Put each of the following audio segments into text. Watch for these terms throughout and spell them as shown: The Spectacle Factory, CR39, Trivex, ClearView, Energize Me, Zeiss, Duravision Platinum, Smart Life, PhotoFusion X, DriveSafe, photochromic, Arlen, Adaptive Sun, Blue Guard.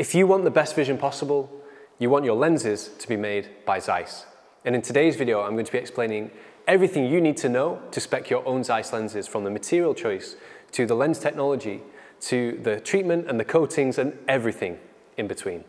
If you want the best vision possible, you want your lenses to be made by Zeiss. And in today's video, I'm going to be explaining everything you need to know to spec your own Zeiss lenses, from the material choice, to the lens technology, to the treatment and the coatings and everything in between.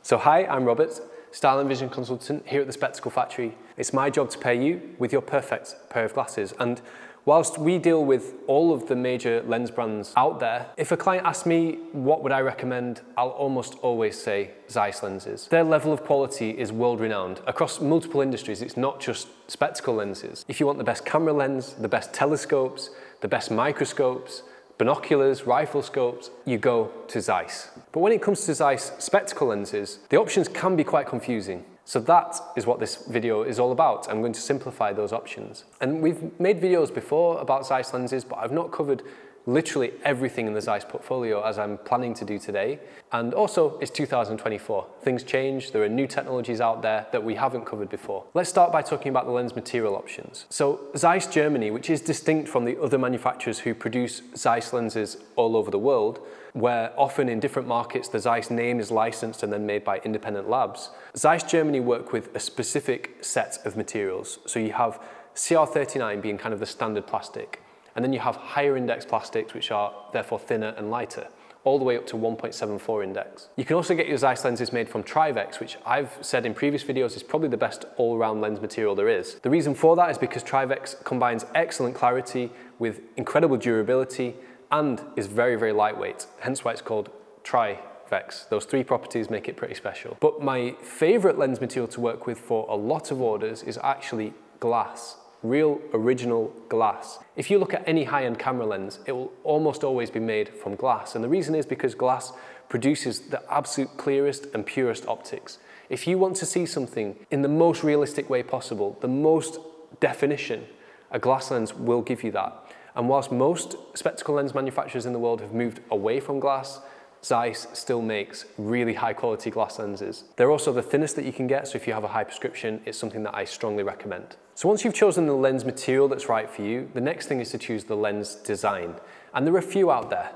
So hi, I'm Robert, style and vision consultant here at The Spectacle Factory. It's my job to pair you with your perfect pair of glasses. And whilst we deal with all of the major lens brands out there, if a client asks me what would I recommend, I'll almost always say Zeiss lenses. Their level of quality is world renowned across multiple industries. It's not just spectacle lenses. If you want the best camera lens, the best telescopes, the best microscopes, binoculars, rifle scopes, you go to Zeiss. But when it comes to Zeiss spectacle lenses, the options can be quite confusing. So that is what this video is all about. I'm going to simplify those options. And we've made videos before about Zeiss lenses, but I've not covered literally everything in the Zeiss portfolio, as I'm planning to do today. And also, it's 2024. Things change, there are new technologies out there that we haven't covered before. Let's start by talking about the lens material options. So Zeiss Germany, which is distinct from the other manufacturers who produce Zeiss lenses all over the world, where often in different markets the Zeiss name is licensed and then made by independent labs, Zeiss Germany work with a specific set of materials. So you have CR39 being kind of the standard plastic, and then you have higher index plastics, which are therefore thinner and lighter, all the way up to 1.74 index. You can also get your Zeiss lenses made from Trivex, which I've said in previous videos is probably the best all-round lens material there is. The reason for that is because Trivex combines excellent clarity with incredible durability and is very, very lightweight, hence why it's called Trivex. Those three properties make it pretty special. But my favorite lens material to work with for a lot of orders is actually glass. Real original glass. If you look at any high-end camera lens, it will almost always be made from glass. And the reason is because glass produces the absolute clearest and purest optics. If you want to see something in the most realistic way possible, the most definition, a glass lens will give you that. And whilst most spectacle lens manufacturers in the world have moved away from glass, Zeiss still makes really high quality glass lenses. They're also the thinnest that you can get, so if you have a high prescription, it's something that I strongly recommend. So once you've chosen the lens material that's right for you, the next thing is to choose the lens design. And there are a few out there.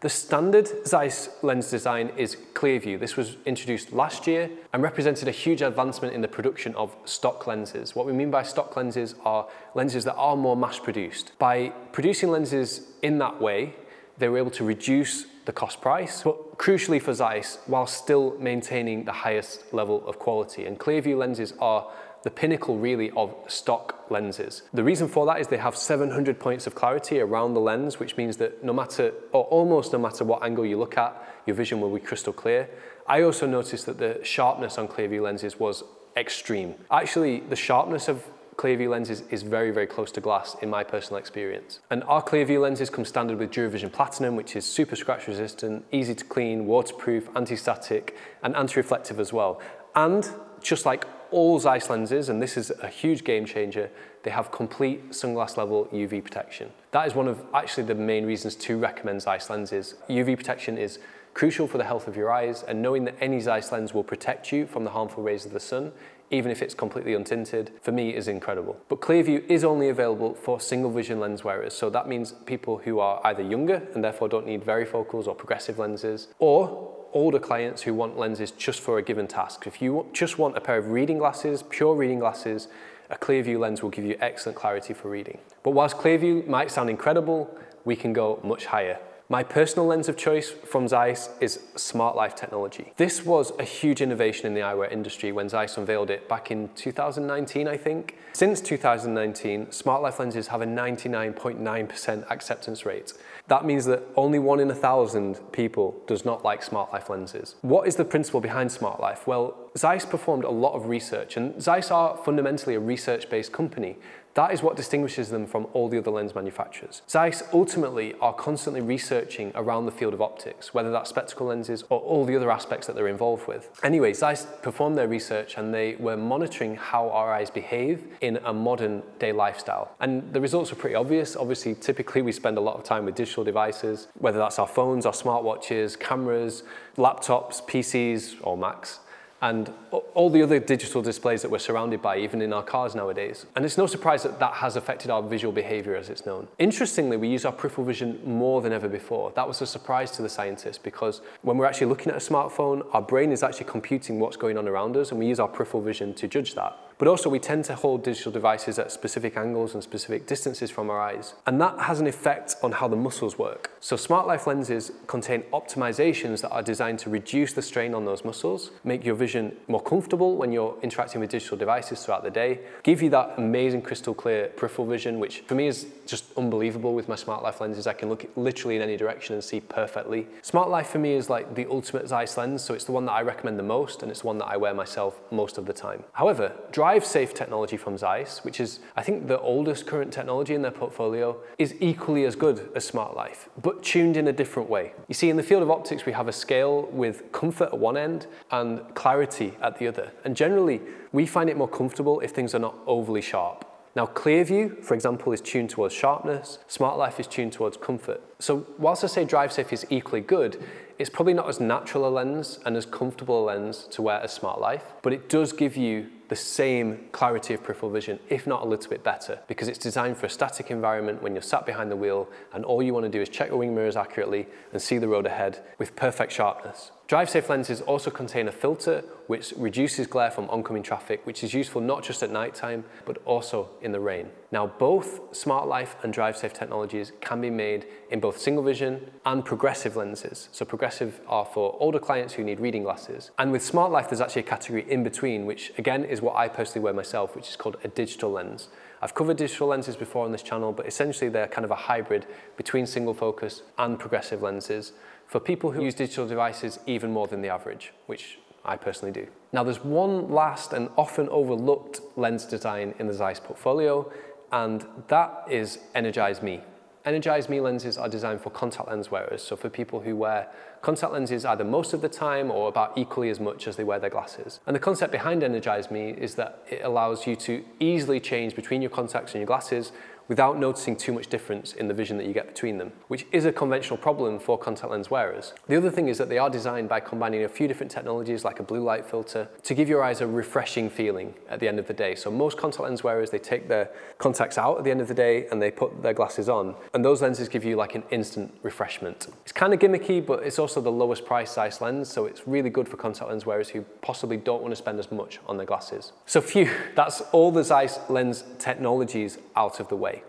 The standard Zeiss lens design is ClearView. This was introduced last year and represented a huge advancement in the production of stock lenses. What we mean by stock lenses are lenses that are more mass produced. By producing lenses in that way, they were able to reduce the cost price, but crucially for Zeiss, while still maintaining the highest level of quality. And ClearView lenses are the pinnacle really of stock lenses. The reason for that is they have 700 points of clarity around the lens, which means that no matter, or almost no matter what angle you look at, your vision will be crystal clear. I also noticed that the sharpness on ClearView lenses was extreme. Actually, the sharpness of ClearView lenses is very, very close to glass in my personal experience. And our ClearView lenses come standard with Duravision Platinum, which is super scratch resistant, easy to clean, waterproof, anti-static, and anti-reflective as well. And just like all Zeiss lenses, and this is a huge game changer, they have complete sunglass level UV protection. That is one of actually the main reasons to recommend Zeiss lenses. UV protection is crucial for the health of your eyes, and knowing that any Zeiss lens will protect you from the harmful rays of the sun, even if it's completely untinted, for me is incredible. But ClearView is only available for single vision lens wearers. So that means people who are either younger and therefore don't need varifocals or progressive lenses, or older clients who want lenses just for a given task. If you just want a pair of reading glasses, pure reading glasses, a ClearView lens will give you excellent clarity for reading. But whilst ClearView might sound incredible, we can go much higher. My personal lens of choice from Zeiss is Smart Life technology. This was a huge innovation in the eyewear industry when Zeiss unveiled it back in 2019, I think. Since 2019, Smart Life lenses have a 99.9% acceptance rate. That means that only 1 in 1,000 people does not like Smart Life lenses. What is the principle behind Smart Life? Well, Zeiss performed a lot of research, and Zeiss are fundamentally a research-based company. That is what distinguishes them from all the other lens manufacturers. Zeiss ultimately are constantly researching around the field of optics, whether that's spectacle lenses or all the other aspects that they're involved with. Anyway, Zeiss performed their research and they were monitoring how our eyes behave in a modern day lifestyle. And the results are pretty obvious. Obviously, typically we spend a lot of time with digital devices, whether that's our phones, our smartwatches, cameras, laptops, PCs or Macs. and all the other digital displays that we're surrounded by, even in our cars nowadays. And it's no surprise that that has affected our visual behavior as it's known. Interestingly, we use our peripheral vision more than ever before. That was a surprise to the scientists, because when we're actually looking at a smartphone, our brain is actually computing what's going on around us, and we use our peripheral vision to judge that. But also we tend to hold digital devices at specific angles and specific distances from our eyes. And that has an effect on how the muscles work. So Smart Life lenses contain optimizations that are designed to reduce the strain on those muscles, make your vision more comfortable when you're interacting with digital devices throughout the day, give you that amazing crystal clear peripheral vision, which for me is just unbelievable with my Smart Life lenses. I can look literally in any direction and see perfectly. Smart Life for me is like the ultimate Zeiss lens, so it's the one that I recommend the most, and it's the one that I wear myself most of the time. However, DriveSafe technology from Zeiss, which is I think the oldest current technology in their portfolio, is equally as good as Smart Life, but tuned in a different way. You see, in the field of optics, we have a scale with comfort at one end and clarity at the other. And generally, we find it more comfortable if things are not overly sharp. Now, ClearView, for example, is tuned towards sharpness. Smart Life is tuned towards comfort. So whilst I say DriveSafe is equally good, it's probably not as natural a lens and as comfortable a lens to wear as Smart Life, but it does give you the same clarity of peripheral vision, if not a little bit better, because it's designed for a static environment when you're sat behind the wheel and all you want to do is check your wing mirrors accurately and see the road ahead with perfect sharpness. DriveSafe lenses also contain a filter which reduces glare from oncoming traffic, which is useful not just at night time, but also in the rain. Now, both Smart Life and DriveSafe technologies can be made in both single vision and progressive lenses. So progressive are for older clients who need reading glasses. And with Smart Life, there's actually a category in between, which again is what I personally wear myself, which is called a digital lens. I've covered digital lenses before on this channel, but essentially they're kind of a hybrid between single focus and progressive lenses for people who use digital devices even more than the average, which I personally do. Now, there's one last and often overlooked lens design in the Zeiss portfolio, and that is Energize Me. Energize Me lenses are designed for contact lens wearers, so for people who wear contact lenses either most of the time or about equally as much as they wear their glasses. And the concept behind Energize Me is that it allows you to easily change between your contacts and your glasses without noticing too much difference in the vision that you get between them, which is a conventional problem for contact lens wearers. The other thing is that they are designed by combining a few different technologies like a blue light filter to give your eyes a refreshing feeling at the end of the day. So most contact lens wearers, they take their contacts out at the end of the day and they put their glasses on, and those lenses give you like an instant refreshment. It's kind of gimmicky, but it's also the lowest priced Zeiss lens, so it's really good for contact lens wearers who possibly don't want to spend as much on their glasses. So phew, that's all the Zeiss lens technologies out of the way.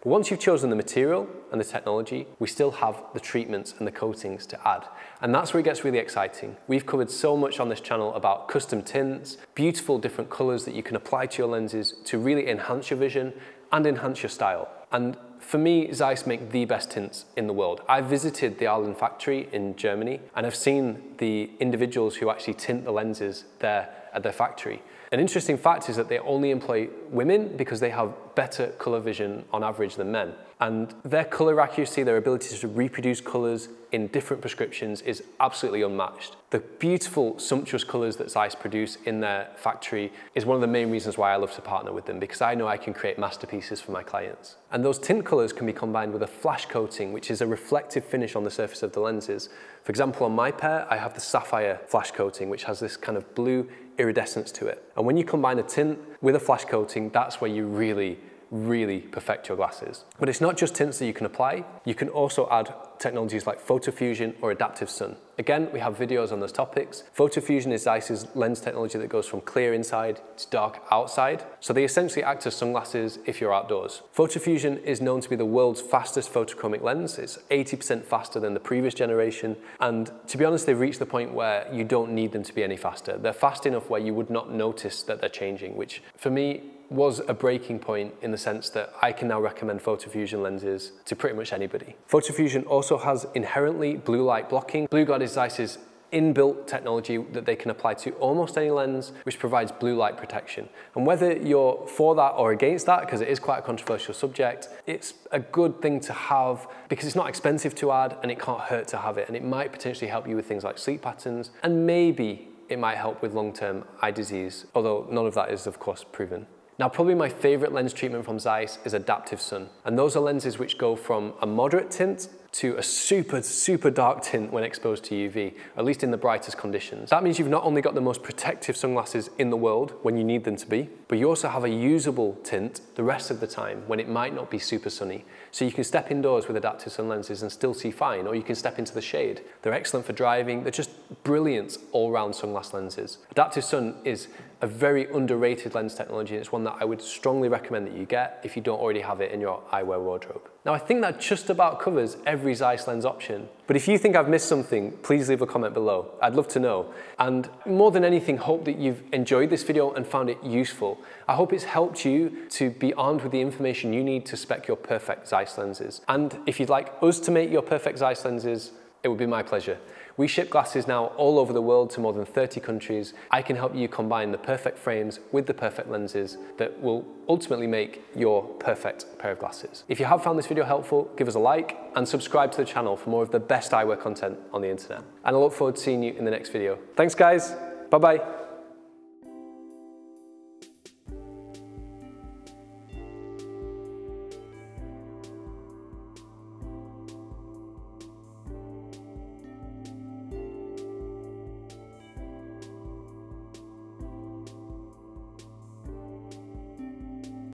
But once you've chosen the material and the technology, we still have the treatments and the coatings to add. And that's where it gets really exciting. We've covered so much on this channel about custom tints, beautiful different colors that you can apply to your lenses to really enhance your vision and enhance your style. And for me, Zeiss make the best tints in the world. I visited the Arlen factory in Germany, and I've seen the individuals who actually tint the lenses there at their factory. An interesting fact is that they only employ women because they have better color vision on average than men. And their color accuracy, their ability to reproduce colors in different prescriptions is absolutely unmatched. The beautiful, sumptuous colors that Zeiss produce in their factory is one of the main reasons why I love to partner with them, because I know I can create masterpieces for my clients. And those tint colors can be combined with a flash coating, which is a reflective finish on the surface of the lenses. For example, on my pair, I have the sapphire flash coating, which has this kind of blue iridescence to it. And when you combine a tint with a flash coating, that's where you really perfect your glasses. But it's not just tints that you can apply, you can also add technologies like photofusion or adaptive sun. Again, we have videos on those topics. Photofusion is Zeiss's lens technology that goes from clear inside to dark outside. So they essentially act as sunglasses if you're outdoors. Photofusion is known to be the world's fastest photochromic lens. It's 80% faster than the previous generation. And to be honest, they've reached the point where you don't need them to be any faster. They're fast enough where you would not notice that they're changing, which for me was a breaking point in the sense that I can now recommend photofusion lenses to pretty much anybody. Photofusion also has inherently blue light blocking. Blue Guard is Zeiss's inbuilt technology that they can apply to almost any lens, which provides blue light protection. And whether you're for that or against that, because it is quite a controversial subject, it's a good thing to have because it's not expensive to add and it can't hurt to have it. And it might potentially help you with things like sleep patterns, and maybe it might help with long-term eye disease, although none of that is of course proven. Now, probably my favorite lens treatment from Zeiss is Adaptive Sun. And those are lenses which go from a moderate tint to a super, super dark tint when exposed to UV, at least in the brightest conditions. That means you've not only got the most protective sunglasses in the world when you need them to be, but you also have a usable tint the rest of the time when it might not be super sunny. So you can step indoors with adaptive sun lenses and still see fine, or you can step into the shade. They're excellent for driving. They're just brilliant all-round sunglass lenses. Adaptive Sun is a very underrated lens technology, and it's one that I would strongly recommend that you get if you don't already have it in your eyewear wardrobe. Now, I think that just about covers every Zeiss lens option, but if you think I've missed something, please leave a comment below. I'd love to know. And more than anything, hope that you've enjoyed this video and found it useful. I hope it's helped you to be armed with the information you need to spec your perfect Zeiss lenses. And if you'd like us to make your perfect Zeiss lenses, it would be my pleasure. We ship glasses now all over the world to more than 30 countries. I can help you combine the perfect frames with the perfect lenses that will ultimately make your perfect pair of glasses. If you have found this video helpful, give us a like and subscribe to the channel for more of the best eyewear content on the internet. And I look forward to seeing you in the next video. Thanks guys, bye-bye.